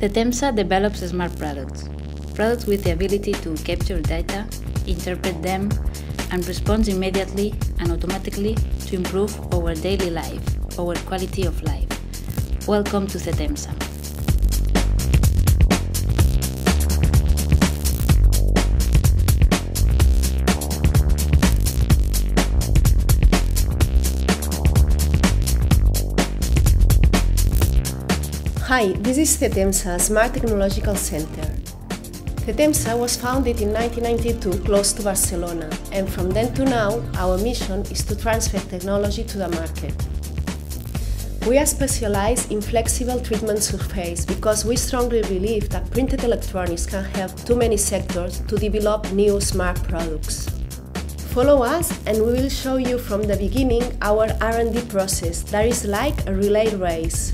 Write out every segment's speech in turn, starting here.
CETEMMSA develops smart products with the ability to capture data, interpret them, and respond immediately and automatically to improve our daily life, our quality of life. Welcome to CETEMMSA. Hi, this is CETEMMSA Smart Technological Center. CETEMMSA was founded in 1992 close to Barcelona, and from then to now our mission is to transfer technology to the market. We are specialized in flexible treatment surface because we strongly believe that printed electronics can help too many sectors to develop new smart products. Follow us and we will show you from the beginning our R&D process that is like a relay race.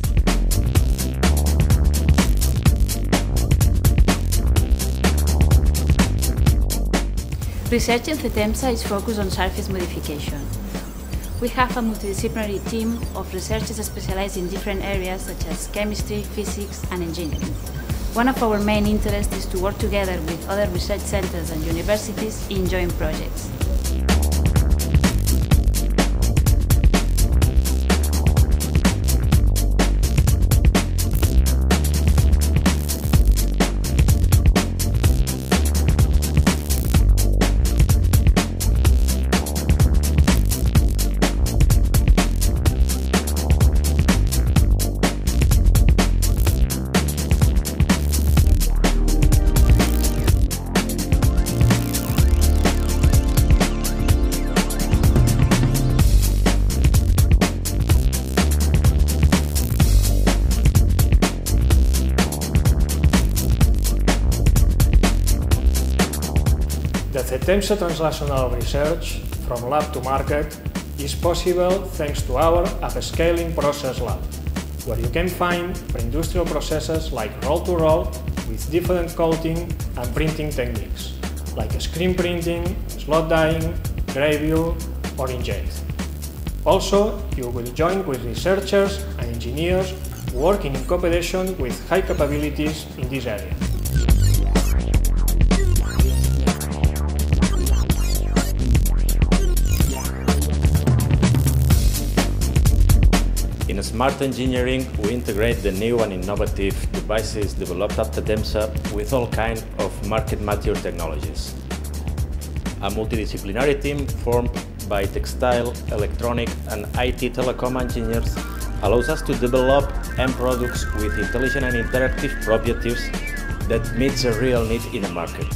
Research in CETEMMSA is focused on surface modification. We have a multidisciplinary team of researchers specialized in different areas such as chemistry, physics and engineering. One of our main interests is to work together with other research centers and universities in joint projects. The CETEMMSA translational research from lab to market is possible thanks to our upscaling process lab, where you can find pre-industrial processes like roll-to-roll with different coating and printing techniques, like screen printing, slot dyeing, gravure or inkjet. Also, you will join with researchers and engineers working in cooperation with high capabilities in this area. In smart engineering, we integrate the new and innovative devices developed at CETEMMSA with all kinds of market-mature technologies. A multidisciplinary team formed by textile, electronic and IT telecom engineers allows us to develop end products with intelligent and interactive properties that meets a real need in the market.